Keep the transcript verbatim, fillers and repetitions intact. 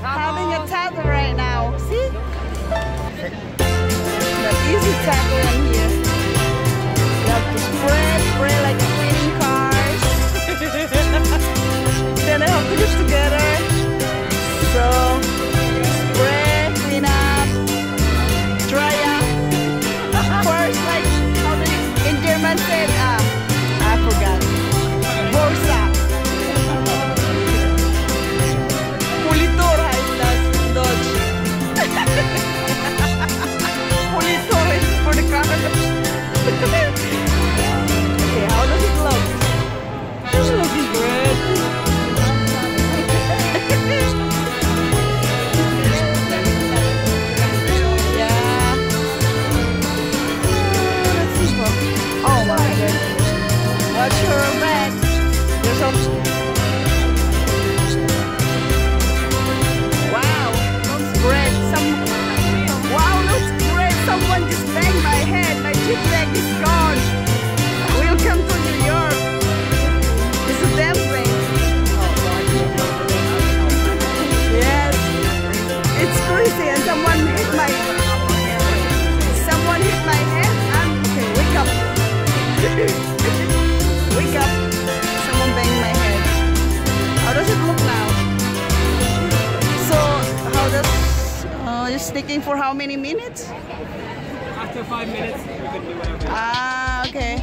having a tackle right now. See? An easy tackle in here. You have to spread, spread like a trading cars. Then I have to push together. So, spread, clean up, dry up. First, like, how do you, in German said, uh, I forgot. Borsa. Politor heißt das in Deutsch. Politor is for the camera. Okay, how does it look? It's looking great. Yeah. Let's see. Oh my god. Watch your back. There's some. Someone just banged my head, my chip bag is gone. Welcome to New York. It's a damn thing. Yes, it's crazy and someone hit my, someone hit my head. I'm okay, wake up. Wake up. Someone banged my head. How does it look now? So, how does, uh, you're sticking for how many minutes? After five minutes, we can do whatever. Ah, okay.